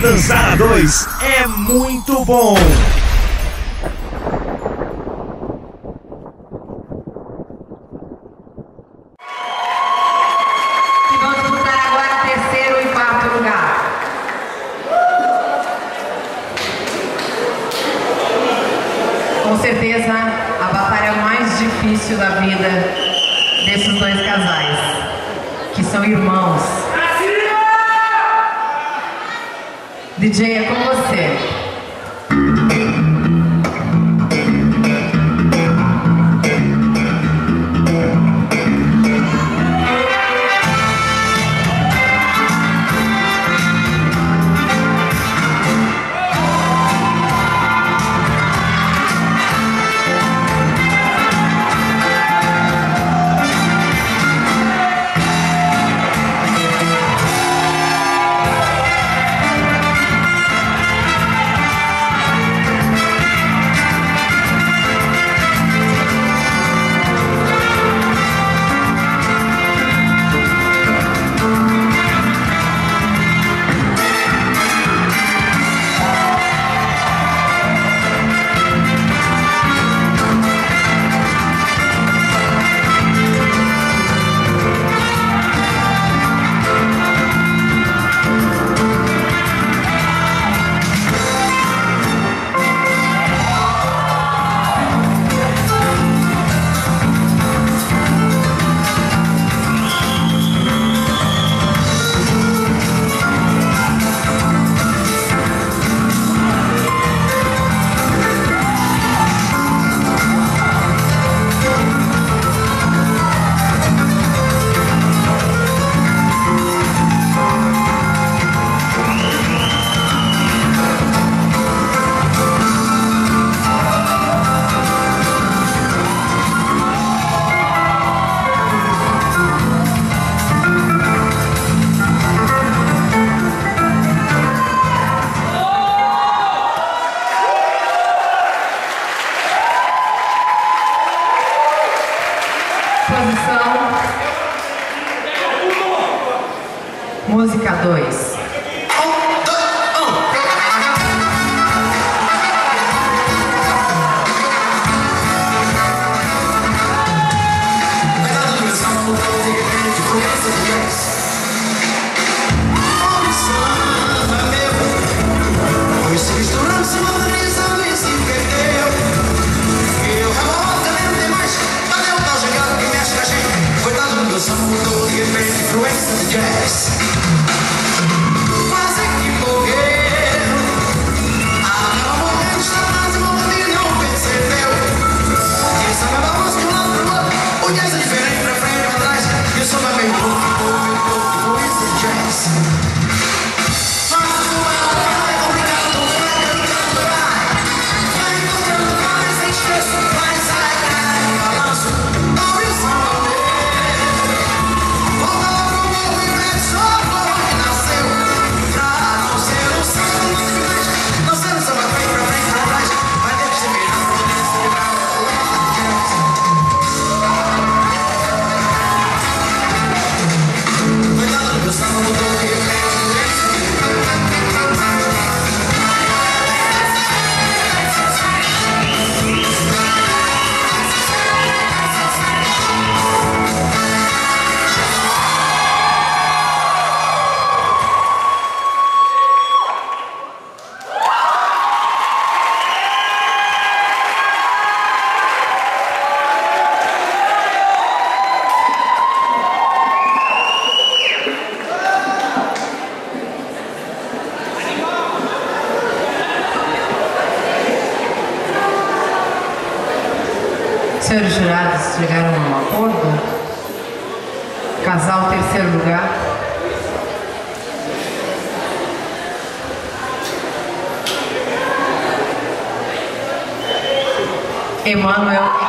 Porque dançar a dois é muito bom. Da vida desses dois casais, que são irmãos. DJ, é com você. Música 2. Senhores jurados, chegaram a um acordo? Casal terceiro lugar. Emmanuel.